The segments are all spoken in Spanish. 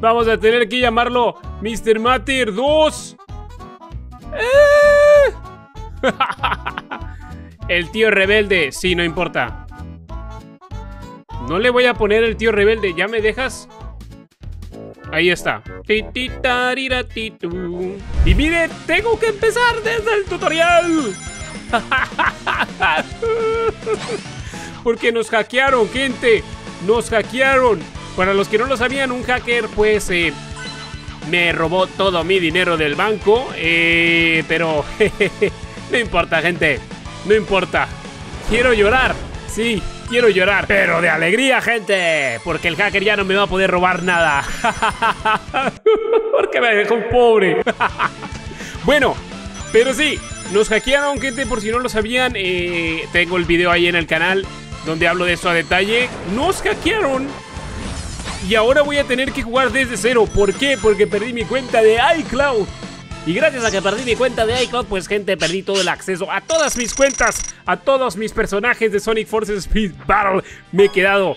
Vamos a tener que llamarlo Mr. Matter 2. El tío rebelde. Sí, no importa. No le voy a poner el tío rebelde. ¿Ya me dejas? Ahí está. Y mire, tengo que empezar desde el tutorial. Porque nos hackearon, gente. Nos hackearon. Para los que no lo sabían, un hacker pues me robó todo mi dinero del banco. Pero no importa, gente. No importa. Quiero llorar. Sí, quiero llorar. Pero de alegría, gente. Porque el hacker ya no me va a poder robar nada. Porque me dejó pobre. Bueno, pero sí. Nos hackearon, gente, por si no lo sabían. Tengo el video ahí en el canal donde hablo de eso a detalle. Nos hackearon. Y ahora voy a tener que jugar desde cero. ¿Por qué? Porque perdí mi cuenta de iCloud. Y gracias a que perdí mi cuenta de iCloud, pues, gente, perdí todo el acceso a todas mis cuentas, a todos mis personajes de Sonic Forces Speed Battle. Me he quedado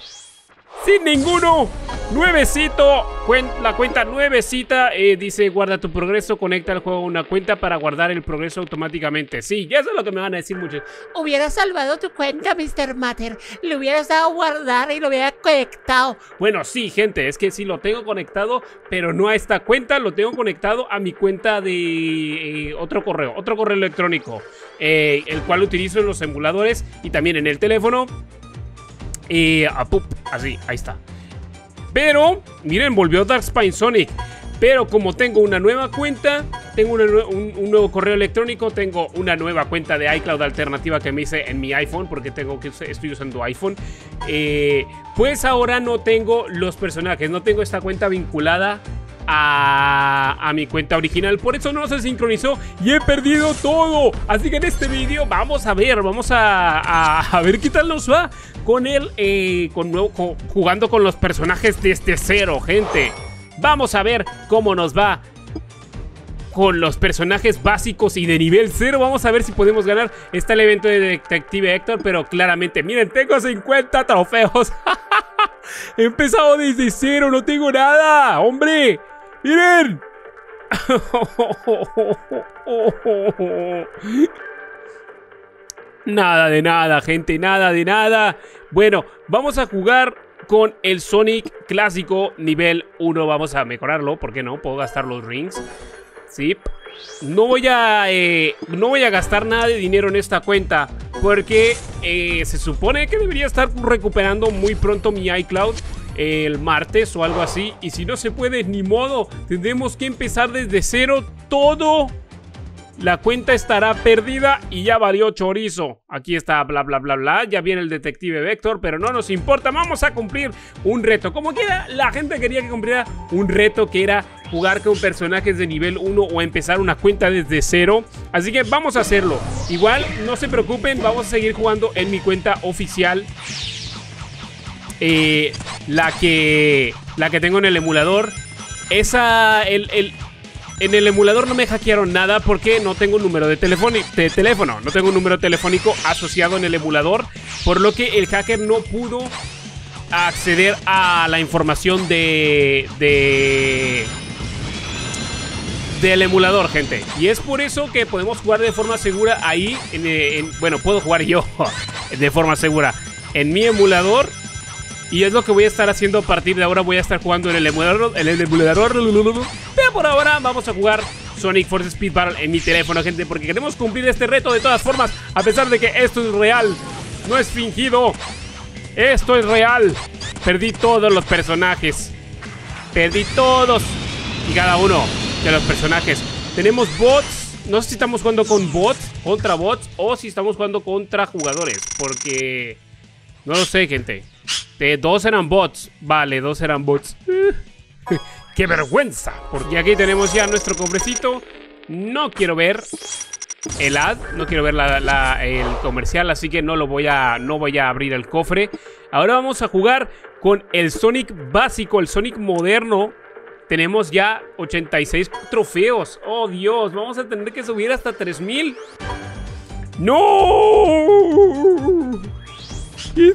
sin ninguno. Nuevecito. La cuenta nuevecita dice: guarda tu progreso, conecta al juego una cuenta para guardar el progreso automáticamente. Sí, ya eso es lo que me van a decir muchos. Hubieras salvado tu cuenta, Mr. Matter. Le hubieras dado a guardar y lo hubieras conectado. Bueno, sí, gente, es que sí lo tengo conectado, pero no a esta cuenta. Lo tengo conectado a mi cuenta de otro correo electrónico, el cual utilizo en los emuladores y también en el teléfono. Así, ahí está. Pero, miren, volvió Dark Spine Sonic. Pero como tengo una nueva cuenta, tengo un nuevo correo electrónico, tengo una nueva cuenta de iCloud alternativa que me hice en mi iPhone, porque estoy usando iPhone. Pues ahora no tengo los personajes, no tengo esta cuenta vinculada a mi cuenta original. Por eso no se sincronizó y he perdido todo. Así que en este vídeo vamos a ver, vamos a ver qué tal nos va con el jugando con los personajes desde cero, gente. Vamos a ver cómo nos va con los personajes básicos y de nivel cero. Vamos a ver si podemos ganar. Está el evento de Detective Vector, pero claramente, miren, tengo 50 trofeos. He empezado desde cero, no tengo nada, hombre. Miren. Nada de nada, gente, nada de nada. Bueno, vamos a jugar con el Sonic clásico nivel 1. Vamos a mejorarlo, ¿por qué no? Puedo gastar los rings. Sí. No voy a gastar nada de dinero en esta cuenta, porque se supone que debería estar recuperando muy pronto mi iCloud, el martes o algo así. Y si no se puede, ni modo, tendremos que empezar desde cero todo. La cuenta estará perdida y ya valió chorizo. Aquí está, bla, bla, bla, bla. Ya viene el Detective Vector, pero no nos importa. Vamos a cumplir un reto. Como quiera, la gente quería que cumpliera un reto que era jugar con personajes de nivel 1 o empezar una cuenta desde cero. Así que vamos a hacerlo. Igual, no se preocupen, vamos a seguir jugando en mi cuenta oficial. La que tengo en el emulador. En el emulador no me hackearon nada porque no tengo un número de teléfono. No tengo un número telefónico asociado en el emulador, por lo que el hacker no pudo acceder a la información del emulador, gente. Y es por eso que podemos jugar de forma segura ahí. Bueno, puedo jugar yo de forma segura en mi emulador. Y es lo que voy a estar haciendo a partir de ahora. Voy a estar jugando en el emulador. Pero por ahora vamos a jugar Sonic Forces Speed Battle en mi teléfono, gente, porque queremos cumplir este reto de todas formas. A pesar de que esto es real, no es fingido. Esto es real. Perdí todos los personajes. Perdí todos y cada uno de los personajes. Tenemos bots. No sé si estamos jugando con bots, contra bots, o si estamos jugando contra jugadores, porque no lo sé, gente. Dos eran bots. Vale, dos eran bots. ¡Qué vergüenza! Porque aquí tenemos ya nuestro cofrecito. No quiero ver el ad, no quiero ver el comercial, así que no voy a abrir el cofre. Ahora vamos a jugar con el Sonic básico, el Sonic moderno. Tenemos ya 86 trofeos. ¡Oh, Dios! Vamos a tener que subir hasta 3000. ¡No! ¡Qué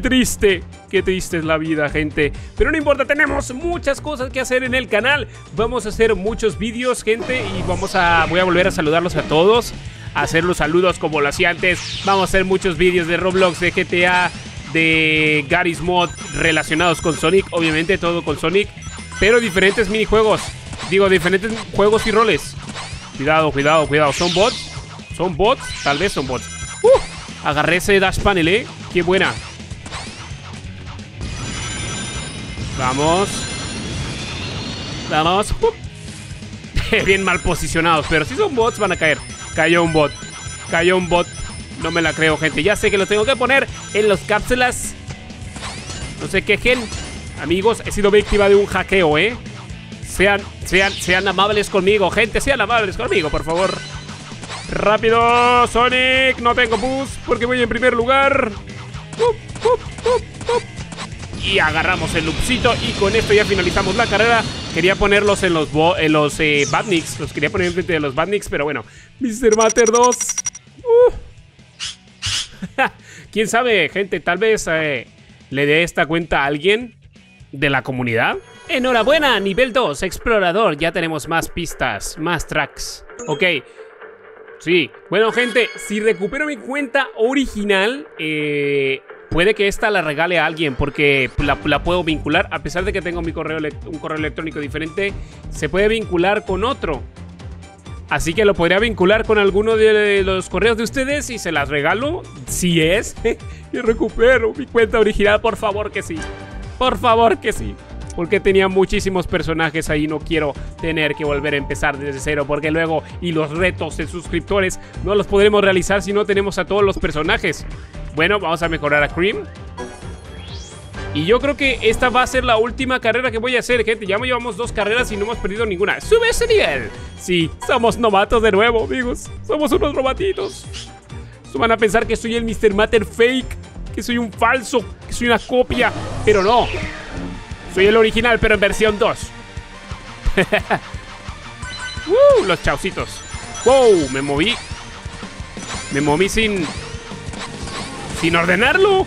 triste! Qué triste es la vida, gente. Pero no importa, tenemos muchas cosas que hacer en el canal. Vamos a hacer muchos vídeos, gente. Y voy a volver a saludarlos a todos, a hacer los saludos como lo hacía antes. Vamos a hacer muchos vídeos de Roblox, de GTA, de Garry's Mod, relacionados con Sonic. Obviamente todo con Sonic, pero diferentes minijuegos. Digo, diferentes juegos y roles. Cuidado, cuidado, cuidado. ¿Son bots? ¿Son bots? Tal vez son bots. Agarré ese Dash Panel, ¿eh? ¡Qué buena! Vamos. Vamos. Bien mal posicionados. Pero si son bots van a caer. Cayó un bot. Cayó un bot. No me la creo, gente. Ya sé que lo tengo que poner en los cápsulas. No se quejen, amigos. He sido víctima de un hackeo, ¿eh? Sean amables conmigo, gente. Sean amables conmigo, por favor. Rápido, Sonic. No tengo bus porque voy en primer lugar. Y agarramos el loopcito. Y con esto ya finalizamos la carrera. Quería ponerlos en los Badniks. Los quería poner enfrente de los Badniks. Pero bueno, Mr. Matter 2. ¿Quién sabe, gente? Tal vez le dé esta cuenta a alguien de la comunidad. Enhorabuena, nivel 2, explorador. Ya tenemos más pistas, más tracks. Ok. Sí, bueno, gente, si recupero mi cuenta original, puede que esta la regale a alguien, porque la puedo vincular. A pesar de que tengo un correo electrónico diferente, se puede vincular con otro. Así que lo podría vincular con alguno de los correos de ustedes y se las regalo. Si es y recupero mi cuenta original, por favor que sí. Por favor que sí. Porque tenía muchísimos personajes ahí. No quiero tener que volver a empezar desde cero, porque luego y los retos de suscriptores no los podremos realizar si no tenemos a todos los personajes. Bueno, vamos a mejorar a Cream. Y yo creo que esta va a ser la última carrera que voy a hacer, gente. Ya llevamos 2 carreras y no hemos perdido ninguna. ¡Sube ese nivel! Sí, somos novatos de nuevo, amigos. Somos unos robatitos. Van a pensar que soy el Mr. Matter fake, que soy un falso, que soy una copia. Pero no, soy el original, pero en versión 2. Los chaucitos. Wow, me moví. Me moví sin ordenarlo.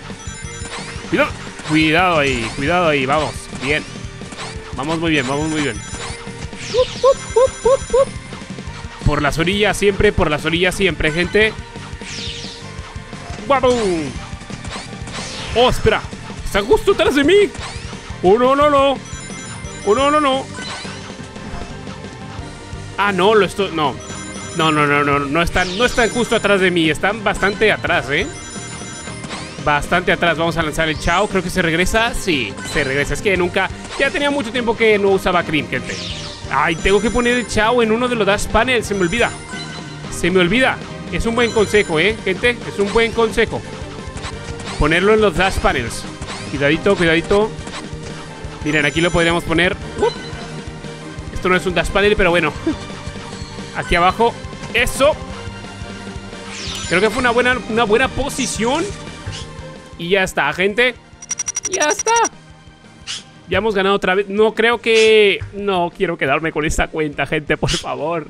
Cuidado. Cuidado ahí, vamos. Bien. Vamos muy bien, vamos muy bien. Por las orillas siempre, gente. ¡Guau! Oh, espera. Está justo atrás de mí. ¡Oh, no, no, no! ¡Oh, no, no, no! Ah, no, lo estoy... No. No están justo atrás de mí. Están bastante atrás, ¿eh? Bastante atrás. Vamos a lanzar el Chao. Creo que se regresa. Sí, se regresa. Es que nunca... Ya tenía mucho tiempo que no usaba Cream, gente. Ay, tengo que poner el Chao en uno de los Dash Panels. Se me olvida. Es un buen consejo, ¿eh, gente? Es un buen consejo. Ponerlo en los Dash Panels. Cuidadito, cuidadito. Miren, aquí lo podríamos poner. Esto no es un Dash Panel, pero bueno. Aquí abajo. ¡Eso! Creo que fue una buena posición. Y ya está, gente. ¡Ya está! Ya hemos ganado otra vez. No creo que... No quiero quedarme con esta cuenta, gente. Por favor.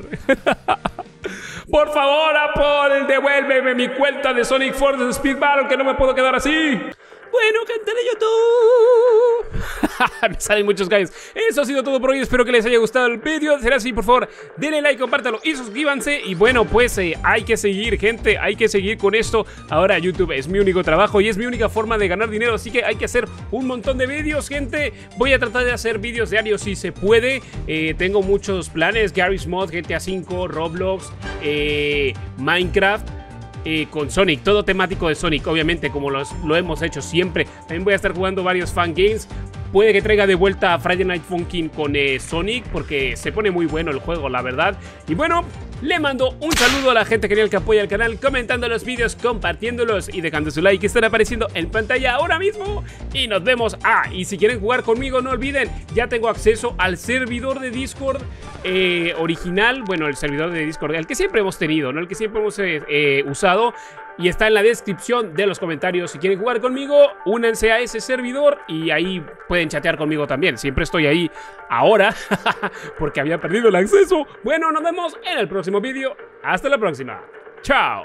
Por favor, Apple, devuélveme mi cuenta de Sonic Forces Speed Battle, que no me puedo quedar así. Bueno, cantaré YouTube. Me salen muchos guys. Eso ha sido todo por hoy. Espero que les haya gustado el vídeo. Será así, por favor, denle like, compártalo y suscríbanse. Y bueno, pues hay que seguir, gente. Hay que seguir con esto. Ahora YouTube es mi único trabajo y es mi única forma de ganar dinero. Así que hay que hacer un montón de vídeos, gente. Voy a tratar de hacer vídeos diarios si se puede. Tengo muchos planes. Garry's Mod, GTA 5, Roblox, Minecraft. Con Sonic, todo temático de Sonic, obviamente, como lo hemos hecho siempre. También voy a estar jugando varios fan games. Puede que traiga de vuelta a Friday Night Funkin' con Sonic, porque se pone muy bueno el juego, la verdad. Y bueno, le mando un saludo a la gente genial que apoya el canal, comentando los vídeos, compartiéndolos y dejando su like, que están apareciendo en pantalla ahora mismo. Y nos vemos. Ah, y si quieren jugar conmigo, no olviden, ya tengo acceso al servidor de Discord original. Bueno, el servidor de Discord, el que siempre hemos tenido, ¿no? El que siempre hemos usado. Y está en la descripción de los comentarios. Si quieren jugar conmigo, únanse a ese servidor y ahí pueden chatear conmigo también. Siempre estoy ahí ahora porque había perdido el acceso. Bueno, nos vemos en el próximo vídeo. Hasta la próxima. Chao.